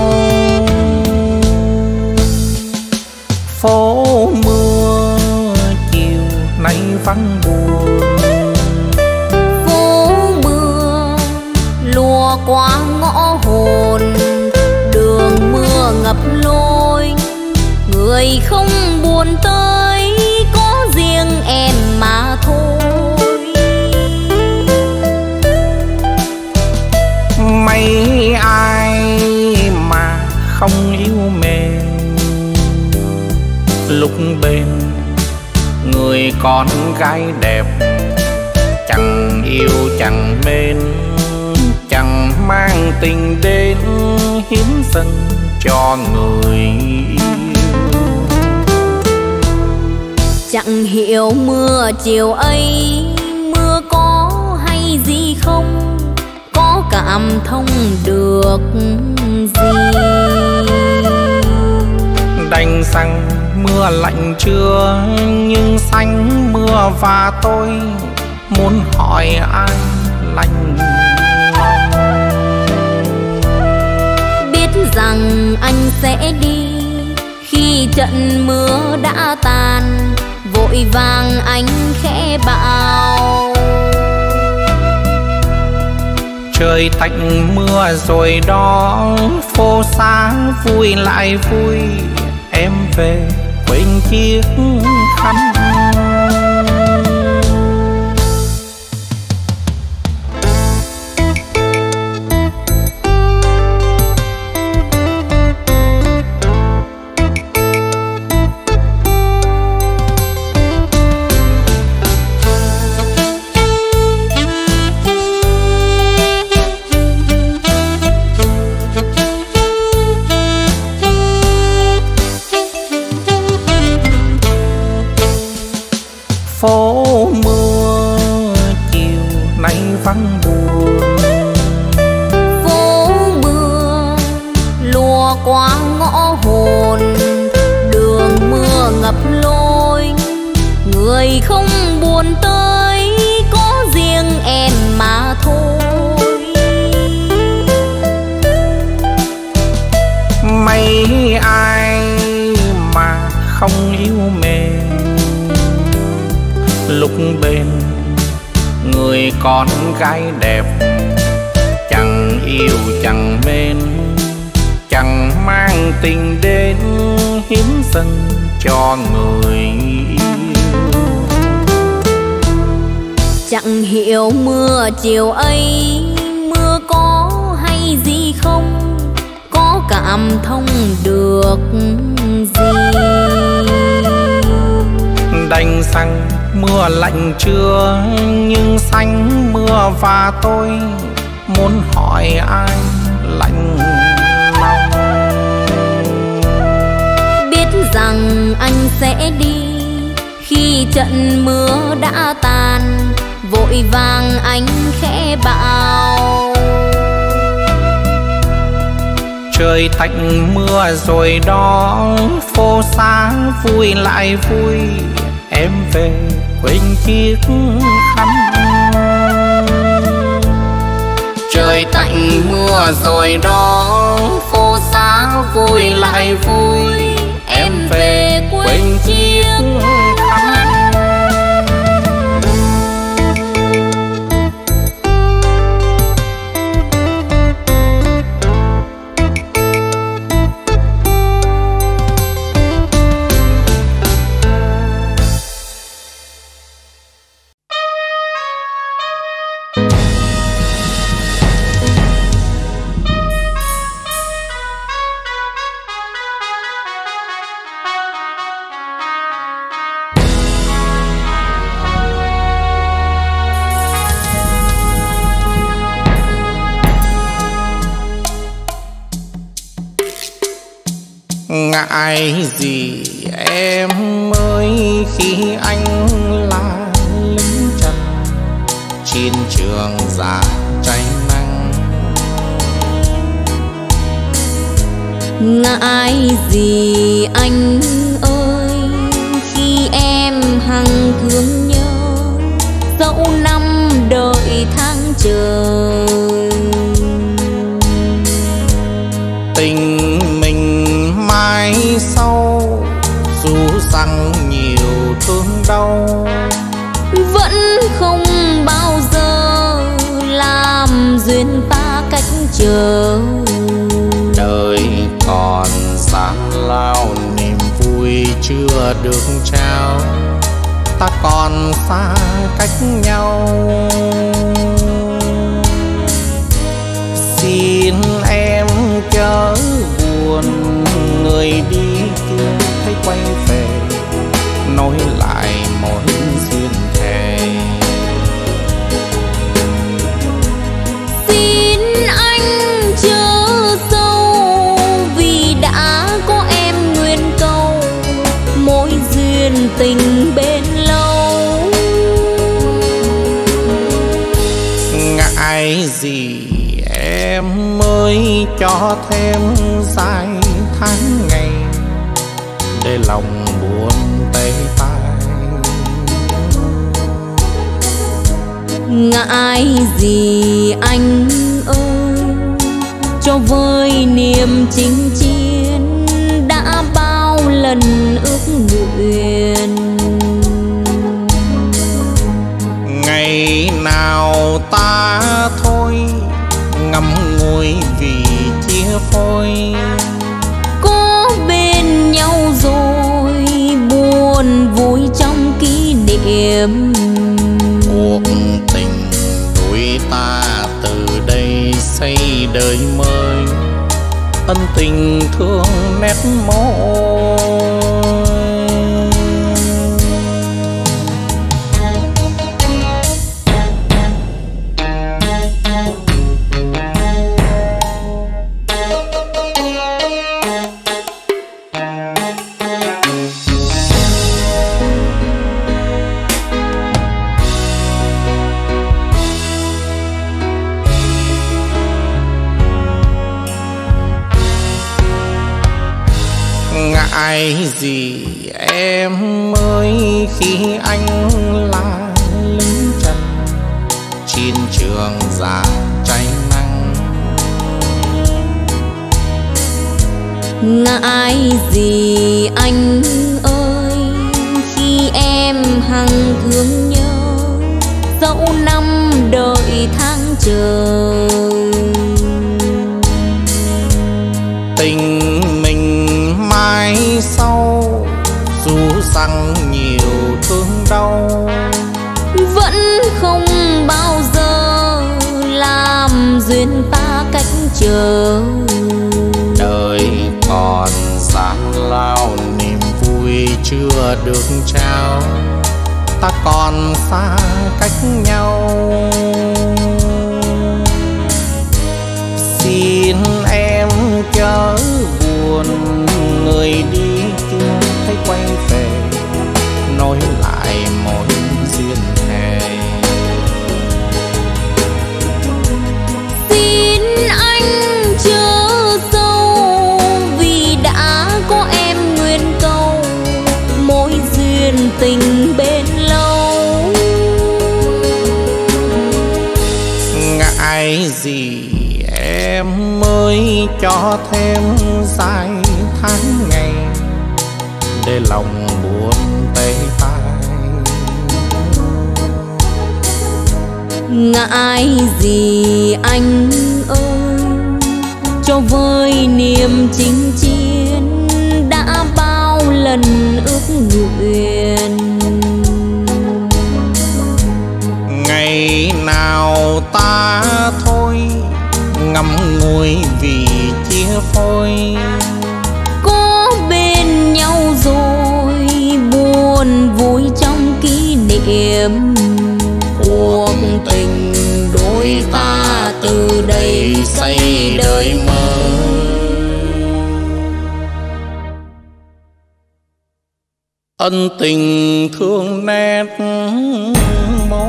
Phố mưa chiều nay vắng buồn, phố mưa lùa qua ngõ hồn, đường mưa ngập lối, người không buồn tới, có riêng em mà thôi. Mấy ai mà không yêu mềm, lúc bên người con gái đẹp, chẳng yêu chẳng mến, chẳng mang tình đến, hiến dâng cho người yêu. Chẳng hiểu mưa chiều ấy mưa có hay gì không, cảm thông được gì. Đành rằng mưa lạnh trưa, nhưng xanh mưa và tôi muốn hỏi ai lành. Biết rằng anh sẽ đi khi trận mưa đã tàn, vội vàng anh khẽ bảo. Trời tạnh mưa rồi đó, phố xá vui lại vui, em về quên chiếc khăn. Con gái đẹp, chẳng yêu chẳng mến, chẳng mang tình đến, hiến dâng cho người yêu. Chẳng hiểu mưa chiều ấy mưa có hay gì không, có cảm thông được gì. Đành rằng mưa lạnh trưa nhưng xanh mưa và tôi muốn hỏi ai lạnh lòng. Biết rằng anh sẽ đi khi trận mưa đã tàn, vội vàng anh khẽ bảo trời tạnh mưa rồi đó, phố xá vui lại vui, em về quên chiếc khăn. Trời tạnh mưa rồi đó, phố xá vui lại vui, em về quên chiếc khăn. Ngại gì em ơi khi anh là lính trần chiến trường già cháy nắng. Ngại gì anh ơi khi em hằng thương nhớ dẫu năm đợi tháng chờ. Tình sau dù rằng nhiều thương đau vẫn không bao giờ làm duyên ta cách chờ. Đời còn gian lao niềm vui chưa được trao, ta còn xa cách nhau. Xin em chớ buồn, người đi kia thấy quay về nói lại một duyên thề. Xin anh chớ sâu vì đã có em nguyên câu mối duyên tình bên lâu. Ngại gì em mới cho thêm dài tháng ngày để lòng buồn tê tái. Ngại gì anh ơi cho vơi niềm chinh chiến đã bao lần ước nguyện. Ngày nào ta thôi ngắm ngồi vì chia phôi, có bên nhau rồi buồn vui trong kỷ niệm. Cuộc tình đôi ta từ đây xây đời mới, ân tình thương nét môi. Ngại gì em ơi khi anh là lính trần chiến trường già cháy nắng. Ngại gì anh ơi khi em hằng thương nhớ dẫu năm đợi tháng chờ. Tình mình mai sau quên ta cách chờ. Đời còn gian lao, niềm vui chưa được trao, ta còn xa cách nhau. Xin em chớ buồn, người đi chưa thấy quay về, nói lại mối duyên hè. Xin anh chớ sâu, vì đã có em nguyên câu, mối duyên tình bên lâu. Ngại gì em mới cho thêm dài tháng ngày, để lòng buồn tê tai. Ngại gì anh ơi, cho vơi niềm chinh chiến đã bao lần ước nguyện. Ngày nào ta thôi ngắm ngùi vì chia phôi, có bên nhau rồi buồn vui trong kỷ niệm. Cuộc tình đôi ta từ đây xây đời mới. Ân tình thương nét mong